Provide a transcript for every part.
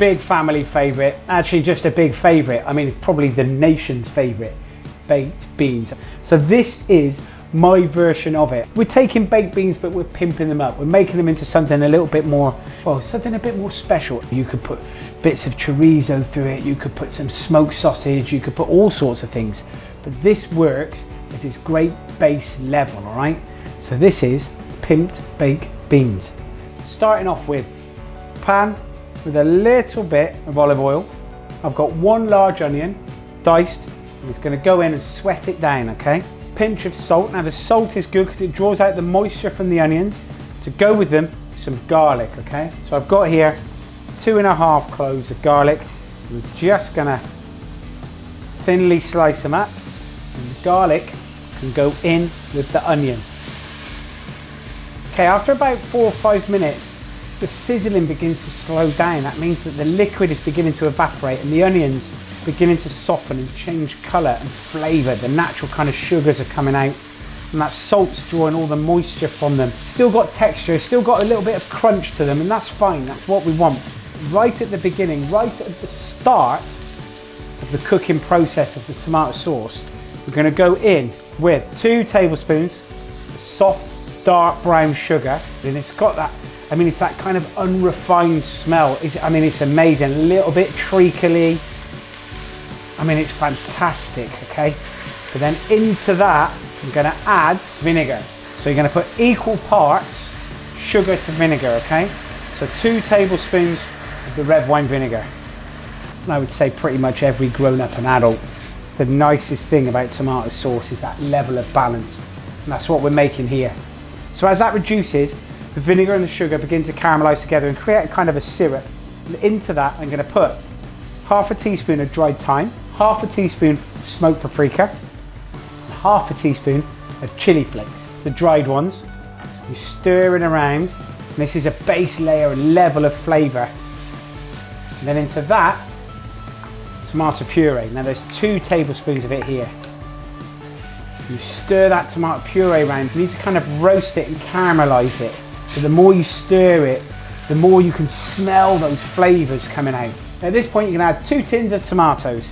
big family favourite, actually just a big favourite. I mean, it's probably the nation's favourite, baked beans. So this is my version of it. We're taking baked beans, but we're pimping them up. We're making them into something a little bit more, well, something a bit more special. You could put bits of chorizo through it. You could put some smoked sausage. You could put all sorts of things. But this works as its great base level, all right? So this is pimped baked beans. Starting off with pan with a little bit of olive oil. I've got one large onion diced. I'm just gonna go in and sweat it down, okay? Pinch of salt. Now the salt is good because it draws out the moisture from the onions. To go with them, some garlic, okay? So I've got here 2½ cloves of garlic. We're just gonna thinly slice them up. And the garlic can go in with the onion. Okay, after about 4 or 5 minutes, the sizzling begins to slow down. That means that the liquid is beginning to evaporate and the onions beginning to soften and change colour and flavour. The natural kind of sugars are coming out and that salt's drawing all the moisture from them. Still got texture, still got a little bit of crunch to them, and that's fine, that's what we want. Right at the beginning, right at the start of the cooking process of the tomato sauce, we're going to go in with 2 tablespoons of soft, dark brown sugar, and it's got that, I mean, it's that kind of unrefined smell. I mean, it's amazing. A little bit treacly. I mean, it's fantastic, okay? So then into that, I'm gonna add vinegar. So you're gonna put equal parts sugar to vinegar, okay? So 2 tablespoons of the red wine vinegar. And I would say pretty much every grown-up and adult, the nicest thing about tomato sauce is that level of balance. And that's what we're making here. So as that reduces, the vinegar and the sugar begin to caramelize together and create kind of a syrup. And into that, I'm gonna put ½ teaspoon of dried thyme, ½ teaspoon smoked paprika, and ½ teaspoon of chili flakes, the dried ones. You stir it around, and this is a base layer and level of flavor. And then into that, tomato puree. Now there's 2 tablespoons of it here. You stir that tomato puree around. You need to kind of roast it and caramelize it. So the more you stir it, the more you can smell those flavors coming out. At this point, you can add 2 tins of tomatoes.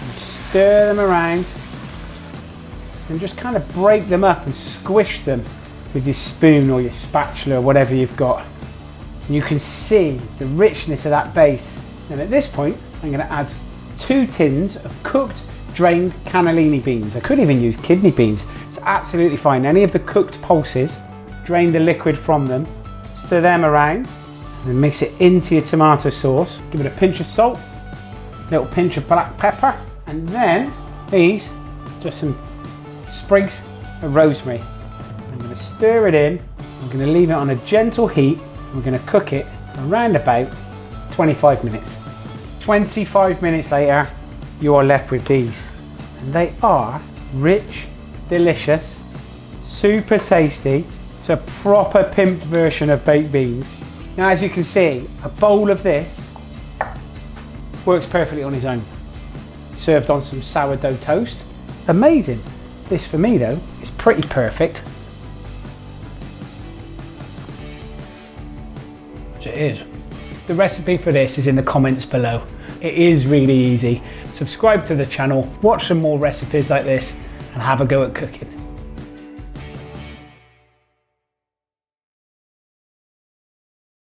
And stir them around and just kind of break them up and squish them with your spoon or your spatula or whatever you've got. And you can see the richness of that base. And at this point, I'm going to add 2 tins of cooked, drained cannellini beans. I could even use kidney beans. It's absolutely fine. Any of the cooked pulses, drain the liquid from them, stir them around, and then mix it into your tomato sauce. Give it a pinch of salt, a little pinch of black pepper, and then these, just some sprigs of rosemary. I'm going to stir it in. I'm going to leave it on a gentle heat. We're going to cook it around about 25 minutes. 25 minutes later, you are left with these. And they are rich, delicious, super tasty. It's a proper pimped version of baked beans. Now, as you can see, a bowl of this works perfectly on its own. Served on some sourdough toast. Amazing. This for me though, is pretty perfect. It is. The recipe for this is in the comments below. It is really easy. Subscribe to the channel, watch some more recipes like this, and have a go at cooking.